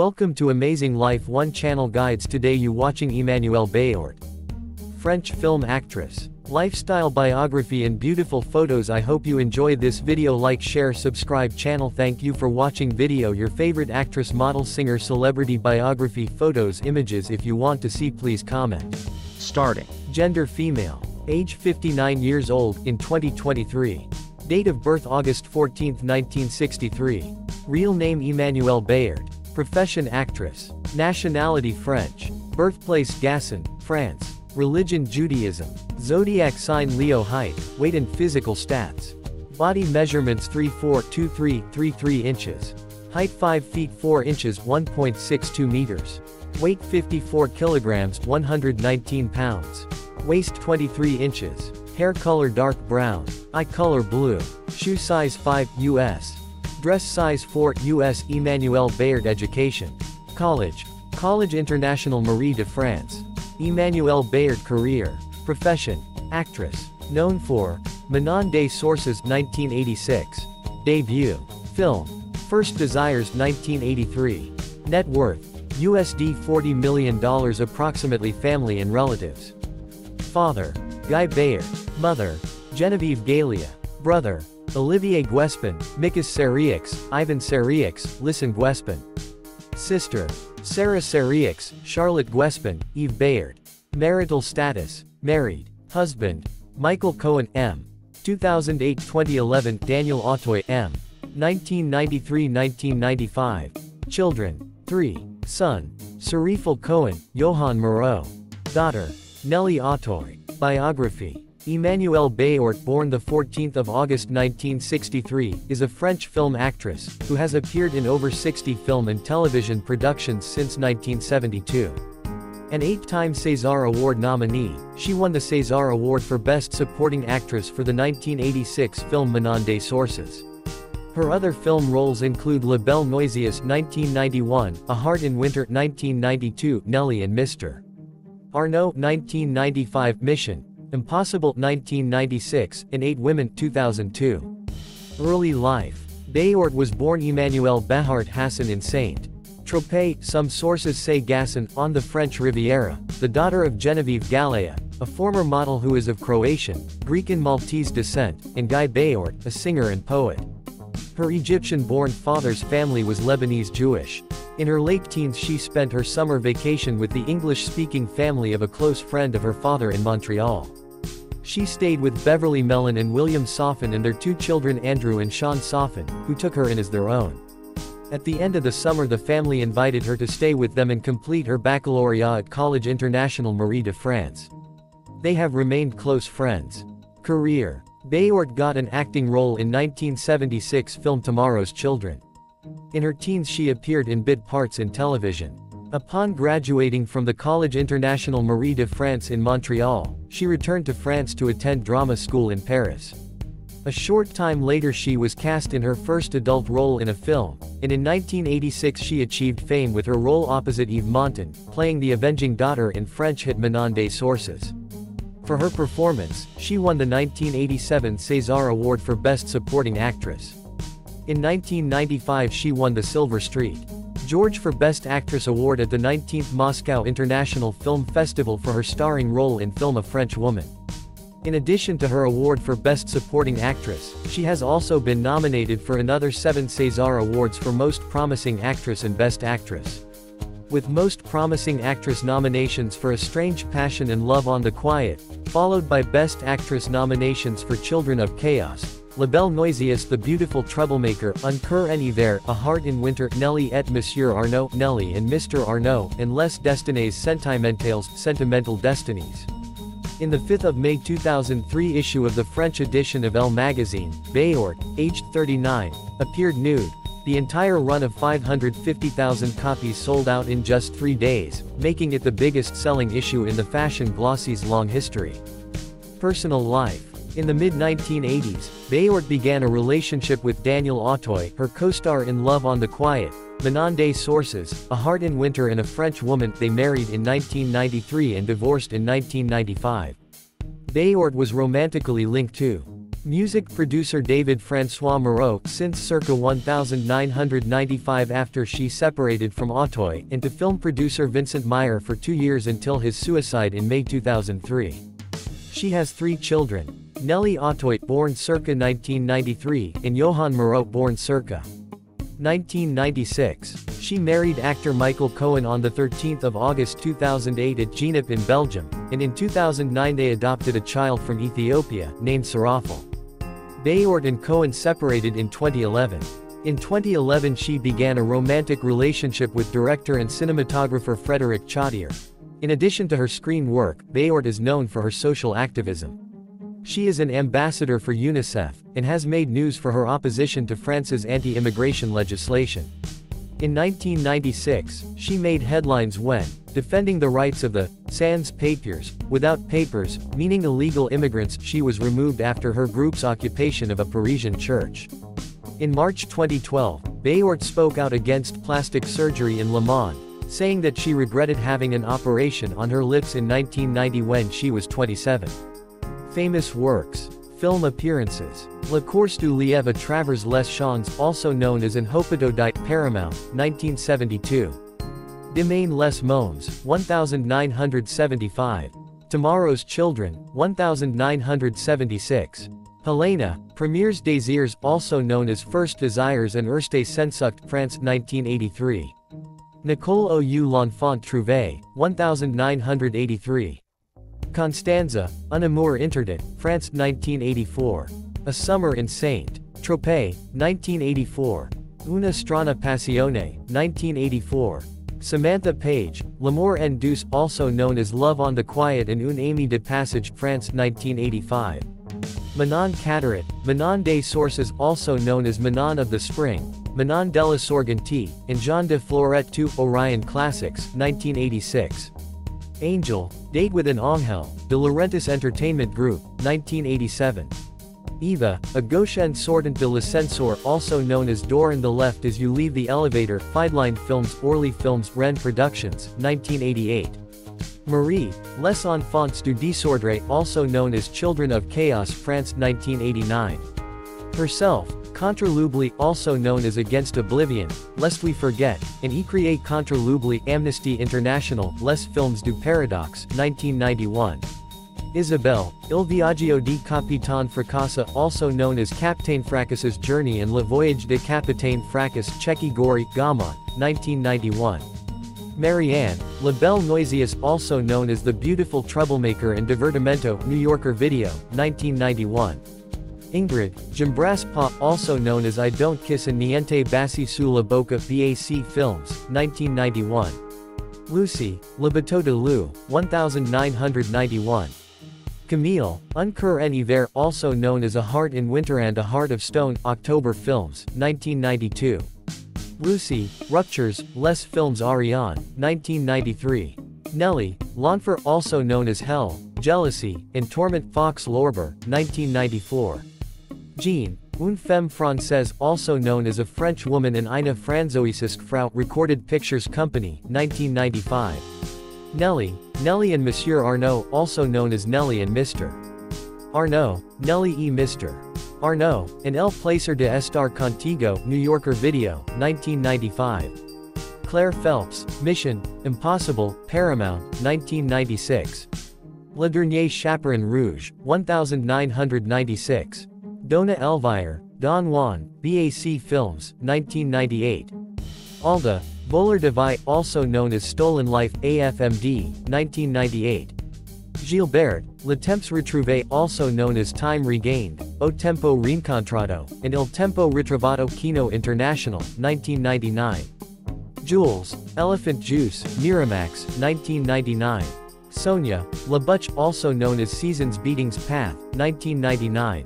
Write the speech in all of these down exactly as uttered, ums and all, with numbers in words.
Welcome to Amazing Life One Channel Guides. Today you watching Emmanuelle Béart, French film actress, lifestyle biography and beautiful photos. I hope you enjoy this video. Like, share, subscribe channel. Thank you for watching video. Your favorite actress, model, singer, celebrity, biography, photos, images. If you want to see, please comment. Starting. Gender female, age fifty-nine years old, in twenty twenty-three. Date of birth August fourteenth nineteen sixty-three. Real name Emmanuelle Béart. Profession actress. Nationality French. Birthplace Gasson, France. Religion Judaism. Zodiac sign Leo. Height, weight and physical stats. Body measurements thirty-four, twenty-three, thirty-three inches. Height five feet four inches, one point six two meters. Weight fifty-four kilograms, one hundred nineteen pounds. Waist twenty-three inches. Hair color dark brown. Eye color blue. Shoe size five U S Dress size four U S Emmanuelle Béart education. College. College International Marie de France. Emmanuelle Béart career. Profession. Actress. Known for Manon des Sources nineteen eighty-six. Debut. Film. First Desires nineteen eighty-three. Net worth U S D forty million dollars approximately. Family and relatives. Father, Guy Béart. Mother, Geneviève Galéa. Brother, Olivier Guespin, Mikis Seriox, Ivan Seriox, Listen Guespin. Sister, Sarah Seriox, Charlotte Guespin, Yves Béart. Marital status, married. Husband, Michael Cohen, M. two thousand eight to twenty eleven, Daniel Auteuil, M. nineteen ninety-three to nineteen ninety-five. Children, three. Son, Sarafel Cohen, Johan Moreau. Daughter, Nelly Auteuil. Biography. Emmanuelle Béart, born the fourteenth of August nineteen sixty-three, is a French film actress who has appeared in over sixty film and television productions since nineteen seventy-two. An eight-time César Award nominee, she won the César Award for Best Supporting Actress for the nineteen eighty-six film Manon des Sources. Her other film roles include La Belle Noiseuse nineteen ninety-one, A Heart in Winter nineteen ninety-two, Nelly and Mister Arnaud nineteen ninety-five, Mission Impossible nineteen ninety-six, and Eight Women two thousand two. Early life. Béart was born Emmanuelle Béart Hassan in Saint-Tropez, some sources say Gasson, on the French Riviera, the daughter of Geneviève Galéa, a former model who is of Croatian, Greek and Maltese descent, and Guy Béart, a singer and poet. Her Egyptian-born father's family was Lebanese Jewish. In her late teens she spent her summer vacation with the English-speaking family of a close friend of her father in Montreal. She stayed with Beverly Mellon and William Soffin and their two children Andrew and Sean Soffin, who took her in as their own. At the end of the summer the family invited her to stay with them and complete her baccalaureate at College International Marie de France. They have remained close friends. Career. Béart got an acting role in nineteen seventy-six film Tomorrow's Children. In her teens she appeared in bit parts in television. Upon graduating from the College International Marie de France in Montreal, she returned to France to attend drama school in Paris. A short time later she was cast in her first adult role in a film, and in nineteen eighty-six she achieved fame with her role opposite Yves Montand, playing the avenging daughter in French hit Manon des Sources. For her performance, she won the nineteen eighty-seven César Award for Best Supporting Actress. In nineteen ninety-five she won the Silver Street George for Best Actress Award at the nineteenth Moscow International Film Festival for her starring role in film A French Woman. In addition to her award for Best Supporting Actress, she has also been nominated for another seven César Awards for Most Promising Actress and Best Actress. With Most Promising Actress nominations for A Strange Passion and Love on the Quiet, followed by Best Actress nominations for Children of Chaos, La Belle Noiseuse, The Beautiful Troublemaker, Un Cœur en Hiver, A Heart in Winter, Nelly et Monsieur Arnaud, Nelly and Mister Arnaud, and Les Destinées Sentimentales, Sentimental Destinies. In the fifth of May two thousand three issue of the French edition of Elle magazine, Béart, aged thirty-nine, appeared nude. The entire run of five hundred fifty thousand copies sold out in just three days, making it the biggest-selling issue in the fashion glossy's long history. Personal life. In the mid nineteen eighties, Béart began a relationship with Daniel Auteuil, her co-star in Love on the Quiet, Manon des Sources, A Heart in Winter and A French Woman. They married in nineteen ninety-three and divorced in nineteen ninety-five. Béart was romantically linked to Music producer David François Moreau, since circa nineteen ninety-five after she separated from Auteuil, and to film producer Vincent Meyer for two years until his suicide in May two thousand three. She has three children: Nelly Auteuil, born circa nineteen ninety-three, and Johann Moreau, born circa nineteen ninety-six. She married actor Michael Cohen on the thirteenth of August two thousand eight at Genep in Belgium, and in two thousand nine they adopted a child from Ethiopia, named Sarafel. Béart and Cohen separated in twenty eleven. In twenty eleven she began a romantic relationship with director and cinematographer Frederic Chaudier. In addition to her screen work, Béart is known for her social activism. She is an ambassador for UNICEF, and has made news for her opposition to France's anti-immigration legislation. In nineteen ninety-six, she made headlines when, defending the rights of the sans-papiers, without papers, meaning illegal immigrants, she was removed after her group's occupation of a Parisian church. In March twenty twelve, Béart spoke out against plastic surgery in Le Mans, saying that she regretted having an operation on her lips in nineteen ninety when she was twenty-seven. Famous works, film appearances. La course du lièvre traverse les champs, also known as An Hopedodite, Paramount, nineteen seventy-two. Demain les mômes, nineteen seventy-five. Tomorrow's Children, nineteen seventy-six. Helena, Premiers Désirs, also known as First Desires and Erste Sehnsucht, France, nineteen eighty-three. Nicole Ou L'Enfant Trouvé, nineteen eighty-three. Constanza, Un Amour Interdit, France, nineteen eighty-four. A Summer in Saint-Tropez, nineteen eighty-four. Una Strana Passione, nineteen eighty-four. Samantha Page, L'amour en douce, also known as Love on the Quiet and Une amie de passage, France, nineteen eighty-five. Manon Cataret, Manon des Sources, also known as Manon of the Spring, Manon della Sorgente, and Jean de Florette to Orion Classics, nineteen eighty-six. Angel, Date with an Angel, De Laurentiis Entertainment Group, nineteen eighty-seven. Eva, A Gauche en Sortant de l'Ascenseur, also known as Door and the Left as You Leave the Elevator, Feidlein Films, Orly Films, Rennes Productions, nineteen eighty-eight. Marie, Les Enfants du Désordre, also known as Children of Chaos, France, nineteen eighty-nine. Herself, Contre l'oubli, also known as Against Oblivion, Lest We Forget, and Écrire contre l'oubli, Amnesty International, Les Films du Paradoxe, nineteen ninety-one. Isabelle, Il Viaggio di Capitaine Fracassa, also known as Captain Fracassa's Journey and Le Voyage de Capitaine Fracasse, Cecchi Gori, Gaumont, nineteen ninety-one. Marianne, La Belle Noiseuse, also known as The Beautiful Troublemaker and Divertimento, New Yorker Video, nineteen ninety-one. Ingrid, J'embrasse pas, also known as I Don't Kiss and Niente Bassi sulla Bocca, B A C Films, nineteen ninety-one. Lucy, Le Bateau de Lou, nineteen ninety-one. Camille, Un Cœur en Hiver, also known as A Heart in Winter and A Heart of Stone, October Films, nineteen ninety-two. Lucy, Ruptures, Les Films Ariane, nineteen ninety-three. Nelly, L'Enfer, also known as Hell, Jealousy, and Torment, Fox Lorber, nineteen ninety-four. Jean, Une Femme Française, also known as A French Woman and Eine Französische Frau, Recorded Pictures Company, nineteen ninety-five. Nelly, Nelly and Monsieur Arnaud, also known as Nelly and Mister Arnaud, Nelly et Mister Arnaud, and El Placer de Estar Contigo, New Yorker Video, nineteen ninety-five. Claire Phelps, Mission Impossible, Paramount, nineteen ninety-six. Le Dernier Chaperon Rouge, nineteen ninety-six. Dona Elvire, Don Juan, B A C Films, nineteen ninety-eight. Alda, Voleur de Vie, also known as Stolen Life, A F M D, nineteen ninety-eight. Gilbert, Le Temps Retrouvé, also known as Time Regained, O Tempo Rincontrado, and Il Tempo Ritrovato, Kino International, nineteen ninety-nine. Jules, Elephant Juice, Miramax, nineteen ninety-nine. Sonia, La Butch, also known as Seasons Beatings Path, nineteen ninety-nine.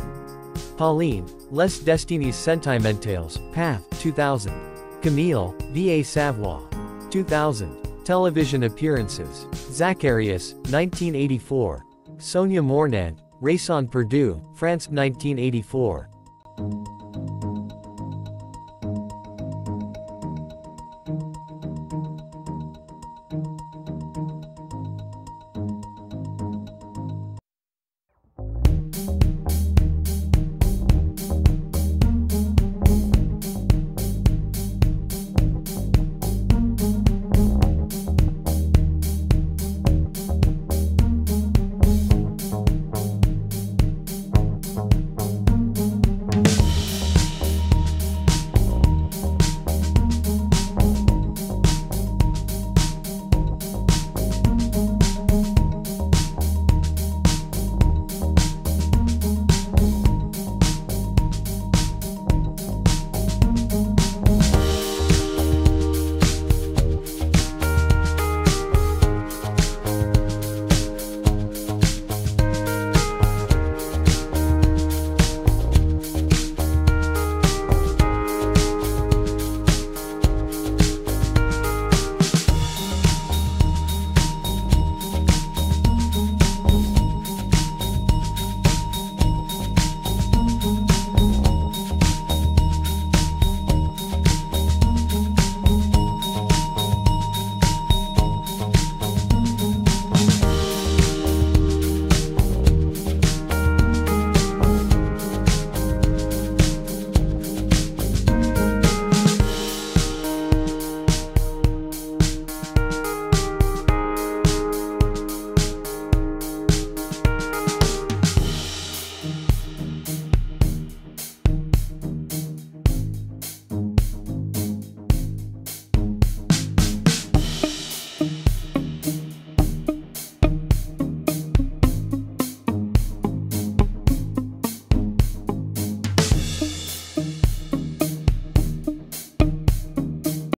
Pauline, Les Destinées Sentimentales, Path, two thousand. Camille, V A Savoie, two thousand. Television appearances: Zacharias, nineteen eighty-four. Sonia Mornand, Raison Perdue, France, nineteen eighty-four.